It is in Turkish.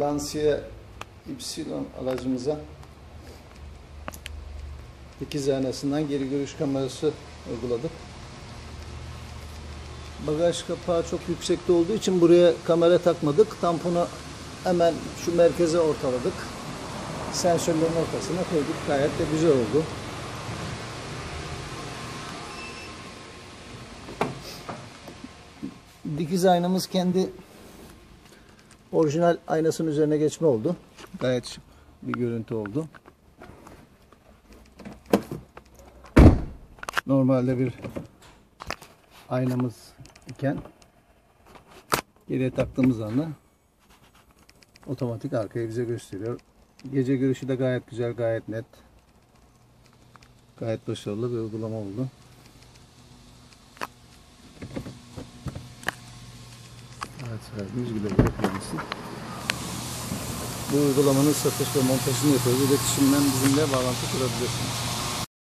Lancia Ypsilon aracımıza 8 aynasından geri görüş kamerası uyguladık. Bagaj kapağı çok yüksekte olduğu için buraya kamera takmadık. Tamponu hemen şu merkeze ortaladık. Sensörlerin ortasına koyduk. Gayet de güzel oldu. Dikiz aynamız kendi orijinal aynasının üzerine geçme oldu. Gayet şık bir görüntü oldu. Normalde bir aynamız iken geriye taktığımız anda otomatik arkaya bize gösteriyor. Gece görüşü de gayet güzel, gayet net, gayet başarılı bir uygulama oldu. Evet, 100 kilo bırakmaması. Bu uygulamanın satış ve montajını yapıyoruz. İletişimden bizimle bağlantı kurabilirsiniz.